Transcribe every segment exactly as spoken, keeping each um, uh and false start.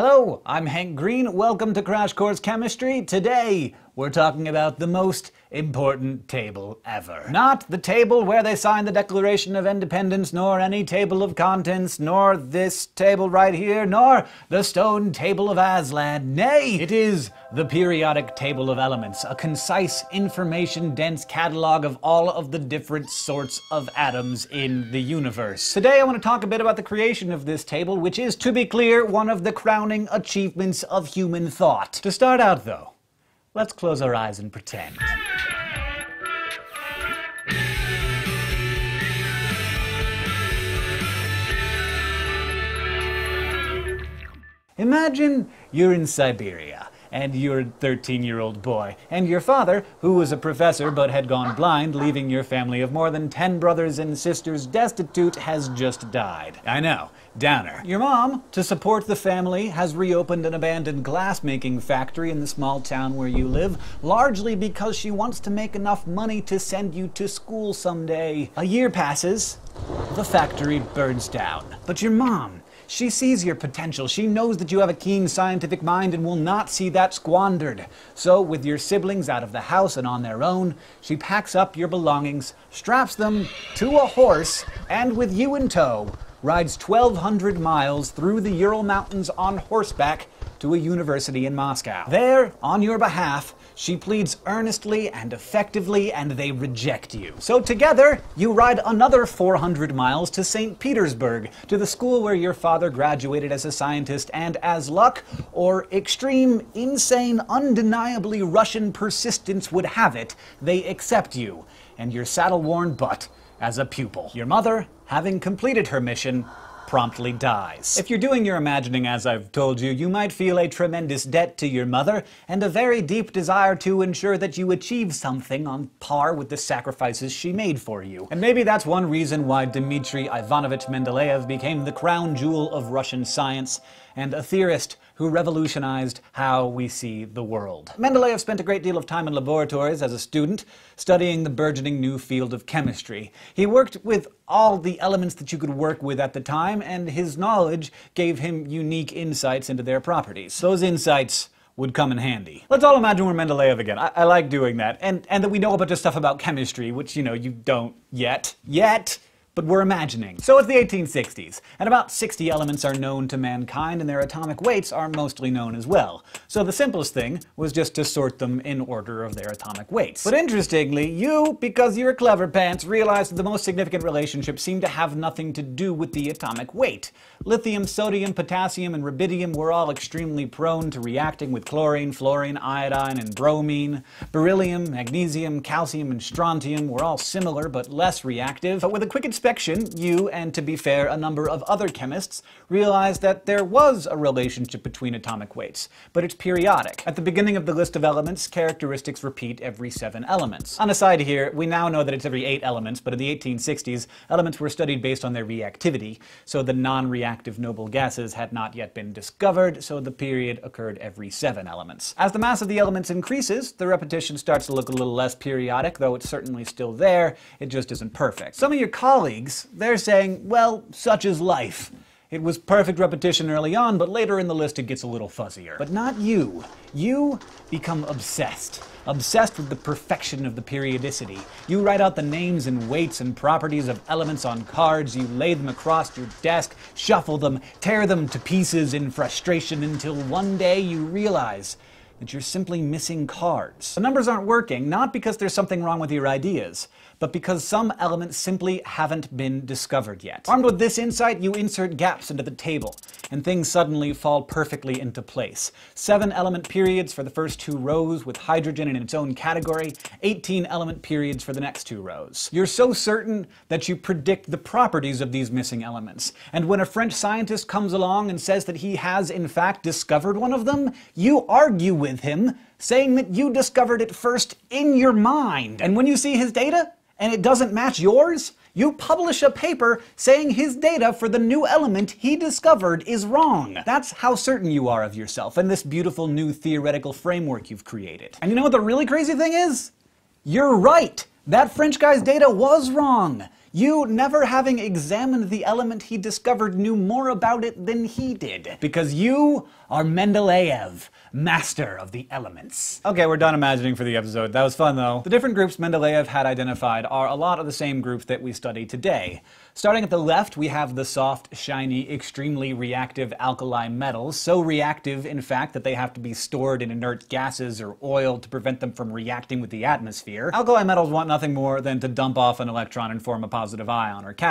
Hello, I'm Hank Green. Welcome to Crash Course Chemistry. Today, we're talking about the most important table ever. Not the table where they signed the Declaration of Independence, nor any table of contents, nor this table right here, nor the stone table of Aslan. Nay, it is the periodic table of elements, a concise, information-dense catalog of all of the different sorts of atoms in the universe. Today I want to talk a bit about the creation of this table, which is, to be clear, one of the crowning achievements of human thought. To start out, though, let's close our eyes and pretend. Imagine you're in Siberia, and you're a thirteen-year-old boy, and your father, who was a professor but had gone blind, leaving your family of more than ten brothers and sisters destitute, has just died. I know, downer. Your mom, to support the family, has reopened an abandoned glass-making factory in the small town where you live, largely because she wants to make enough money to send you to school someday. A year passes, the factory burns down. But your mom, she sees your potential. She knows that you have a keen scientific mind and will not see that squandered. So, with your siblings out of the house and on their own, she packs up your belongings, straps them to a horse, and with you in tow, rides twelve hundred miles through the Ural Mountains on horseback to a university in Moscow. There, on your behalf, she pleads earnestly and effectively, and they reject you. So together, you ride another four hundred miles to Saint Petersburg, to the school where your father graduated as a scientist, and as luck, or extreme, insane, undeniably Russian persistence would have it, they accept you, and your saddle-worn butt, as a pupil. Your mother, having completed her mission, promptly dies. If you're doing your imagining as I've told you, you might feel a tremendous debt to your mother and a very deep desire to ensure that you achieve something on par with the sacrifices she made for you. And maybe that's one reason why Dmitri Ivanovich Mendeleev became the crown jewel of Russian science and a theorist who revolutionized how we see the world. Mendeleev spent a great deal of time in laboratories as a student, studying the burgeoning new field of chemistry. He worked with all the elements that you could work with at the time, and his knowledge gave him unique insights into their properties. Those insights would come in handy. Let's all imagine we're Mendeleev again. I, I like doing that. And, and that we know a bunch of stuff about chemistry, which, you know, you don't yet. Yet! But we're imagining. So it's the eighteen sixties, and about sixty elements are known to mankind, and their atomic weights are mostly known as well. So the simplest thing was just to sort them in order of their atomic weights. But interestingly, you, because you're clever pants, realized that the most significant relationships seemed to have nothing to do with the atomic weight. Lithium, sodium, potassium, and rubidium were all extremely prone to reacting with chlorine, fluorine, iodine, and bromine. Beryllium, magnesium, calcium, and strontium were all similar but less reactive. But with a quick inspection, you, and to be fair, a number of other chemists, realized that there was a relationship between atomic weights, but it's periodic. At the beginning of the list of elements, characteristics repeat every seven elements. On a side here, we now know that it's every eight elements, but in the eighteen sixties, elements were studied based on their reactivity, so the non-reactive noble gases had not yet been discovered, so the period occurred every seven elements. As the mass of the elements increases, the repetition starts to look a little less periodic, though it's certainly still there, it just isn't perfect. Some of your colleagues, they're saying, well, such is life. It was perfect repetition early on, but later in the list it gets a little fuzzier. But not you. You become obsessed. Obsessed with the perfection of the periodicity. You write out the names and weights and properties of elements on cards, you lay them across your desk, shuffle them, tear them to pieces in frustration until one day you realize that you're simply missing cards. The numbers aren't working, not because there's something wrong with your ideas, but because some elements simply haven't been discovered yet. Armed with this insight, you insert gaps into the table, and things suddenly fall perfectly into place. Seven element periods for the first two rows, with hydrogen in its own category, eighteen element periods for the next two rows. You're so certain that you predict the properties of these missing elements, and when a French scientist comes along and says that he has, in fact, discovered one of them, you argue with with him, saying that you discovered it first in your mind. And when you see his data, and it doesn't match yours, you publish a paper saying his data for the new element he discovered is wrong. That's how certain you are of yourself and this beautiful new theoretical framework you've created. And you know what the really crazy thing is? You're right! That French guy's data was wrong! You, never having examined the element he discovered, knew more about it than he did. Because you are Mendeleev, master of the elements. Okay, we're done imagining for the episode. That was fun, though. The different groups Mendeleev had identified are a lot of the same groups that we study today. Starting at the left, we have the soft, shiny, extremely reactive alkali metals. So reactive, in fact, that they have to be stored in inert gases or oil to prevent them from reacting with the atmosphere. Alkali metals want nothing more than to dump off an electron and form a positive ion or cation.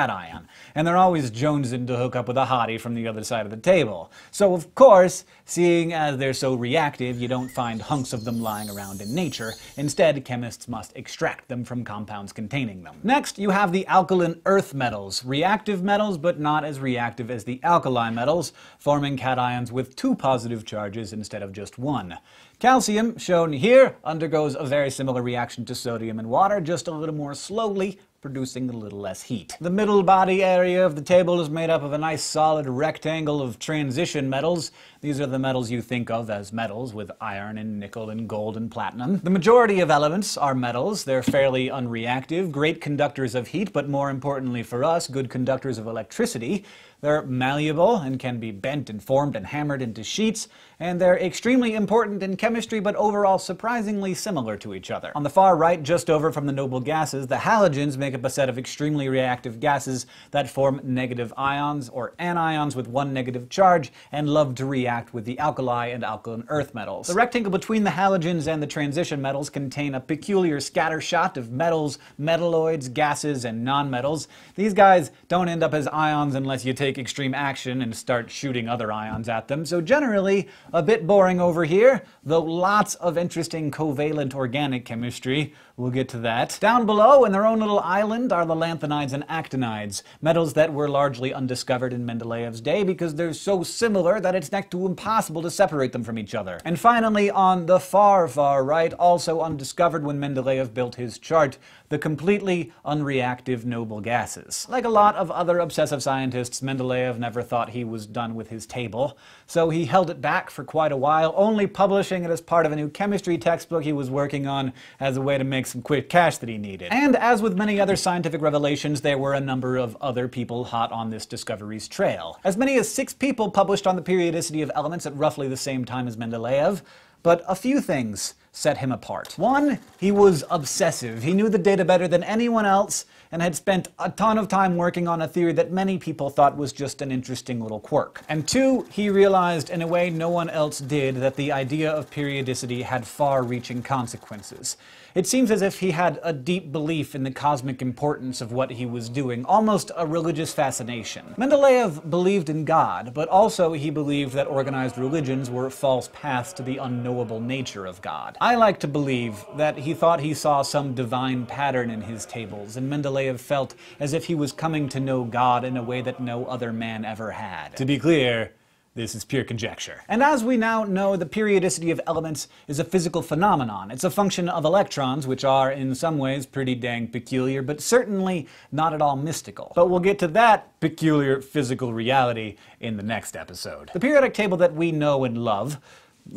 And they're always jonesing to hook up with a hottie from the other side of the table. So, of course, seeing as they're so reactive, you don't find hunks of them lying around in nature. Instead, chemists must extract them from compounds containing them. Next, you have the alkaline earth metals. Reactive metals, but not as reactive as the alkali metals, forming cations with two positive charges instead of just one. Calcium, shown here, undergoes a very similar reaction to sodium and water, just a little more slowly, producing a little less heat. The middle body area of the table is made up of a nice solid rectangle of transition metals. These are the metals you think of as metals, with iron and nickel and gold and platinum. The majority of elements are metals. They're fairly unreactive, great conductors of heat, but more importantly for us, good conductors of electricity. They're malleable and can be bent and formed and hammered into sheets, and they're extremely important in chemistry, but overall surprisingly similar to each other. On the far right, just over from the noble gases, the halogens make up a set of extremely reactive gases that form negative ions or anions with one negative charge and love to react with the alkali and alkaline earth metals. The rectangle between the halogens and the transition metals contain a peculiar scattershot of metals, metalloids, gases, and nonmetals. These guys don't end up as ions unless you take Take extreme action and start shooting other ions at them, so generally a bit boring over here, though lots of interesting covalent organic chemistry. We'll get to that. Down below, in their own little island, are the lanthanides and actinides, metals that were largely undiscovered in Mendeleev's day because they're so similar that it's next to impossible to separate them from each other. And finally, on the far, far right, also undiscovered when Mendeleev built his chart, the completely unreactive noble gases. Like a lot of other obsessive scientists, Mendeleev never thought he was done with his table, so he held it back for quite a while, only publishing it as part of a new chemistry textbook he was working on as a way to make some quick cash that he needed. And as with many other scientific revelations, there were a number of other people hot on this discovery's trail. As many as six people published on the periodicity of elements at roughly the same time as Mendeleev, but a few things set him apart. One, he was obsessive. He knew the data better than anyone else and had spent a ton of time working on a theory that many people thought was just an interesting little quirk. And two, he realized in a way no one else did that the idea of periodicity had far-reaching consequences. It seems as if he had a deep belief in the cosmic importance of what he was doing, almost a religious fascination. Mendeleev believed in God, but also he believed that organized religions were false paths to the unknowable nature of God. I like to believe that he thought he saw some divine pattern in his tables, and Mendeleev felt as if he was coming to know God in a way that no other man ever had. To be clear, this is pure conjecture. And as we now know, the periodicity of elements is a physical phenomenon. It's a function of electrons, which are in some ways pretty dang peculiar, but certainly not at all mystical. But we'll get to that peculiar physical reality in the next episode. The periodic table that we know and love,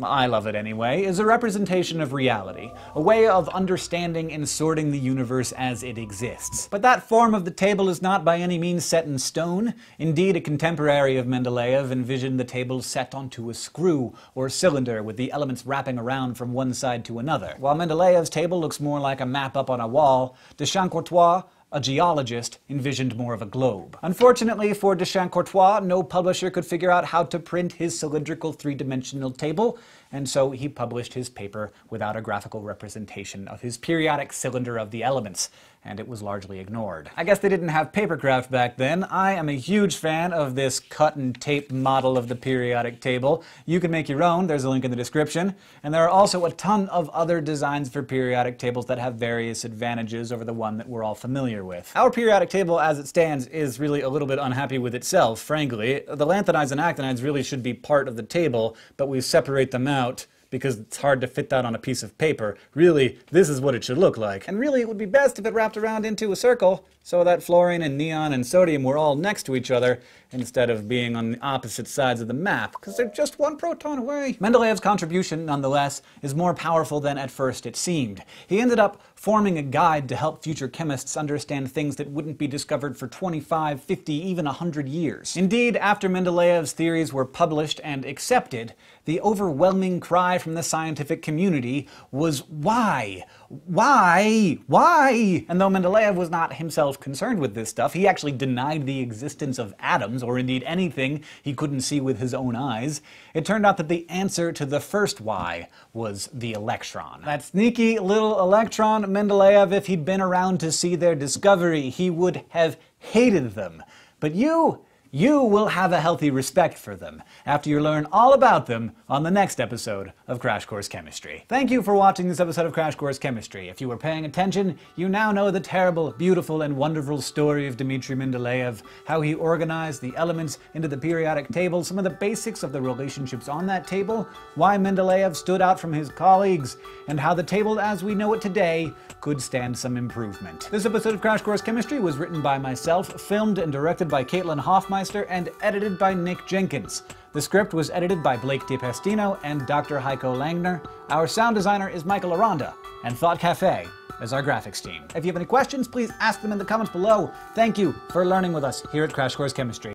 I love it anyway, is a representation of reality, a way of understanding and sorting the universe as it exists. But that form of the table is not by any means set in stone. Indeed, a contemporary of Mendeleev envisioned the table set onto a screw or cylinder with the elements wrapping around from one side to another. While Mendeleev's table looks more like a map up on a wall, de Chancourtois, a geologist, envisioned more of a globe. Unfortunately for de Chancourtois, no publisher could figure out how to print his cylindrical three-dimensional table, and so he published his paper without a graphical representation of his periodic cylinder of the elements, and it was largely ignored. I guess they didn't have paper craft back then. I am a huge fan of this cut-and-tape model of the periodic table. You can make your own, there's a link in the description. And there are also a ton of other designs for periodic tables that have various advantages over the one that we're all familiar with. Our periodic table as it stands is really a little bit unhappy with itself, frankly. The lanthanides and actinides really should be part of the table, but we separate them out because it's hard to fit that on a piece of paper. Really, this is what it should look like. And really, it would be best if it wrapped around into a circle so that fluorine and neon and sodium were all next to each other instead of being on the opposite sides of the map, because they're just one proton away. Mendeleev's contribution, nonetheless, is more powerful than at first it seemed. He ended up forming a guide to help future chemists understand things that wouldn't be discovered for twenty-five, fifty, even one hundred years. Indeed, after Mendeleev's theories were published and accepted, the overwhelming cry from the scientific community was, why? Why? Why? And though Mendeleev was not himself concerned with this stuff, he actually denied the existence of atoms, or indeed anything he couldn't see with his own eyes. It turned out that the answer to the first why was the electron. That sneaky little electron, Mendeleev, if he'd been around to see their discovery, he would have hated them. But you... You will have a healthy respect for them after you learn all about them on the next episode of Crash Course Chemistry. Thank you for watching this episode of Crash Course Chemistry. If you were paying attention, you now know the terrible, beautiful, and wonderful story of Dmitri Mendeleev, how he organized the elements into the periodic table, some of the basics of the relationships on that table, why Mendeleev stood out from his colleagues, and how the table as we know it today could stand some improvement. This episode of Crash Course Chemistry was written by myself, filmed and directed by Caitlin Hoffmeister, and edited by Nick Jenkins. The script was edited by Blake DiPastino and Doctor Heiko Langner. Our sound designer is Michael Aranda, and Thought Cafe is our graphics team. If you have any questions, please ask them in the comments below. Thank you for learning with us here at Crash Course Chemistry.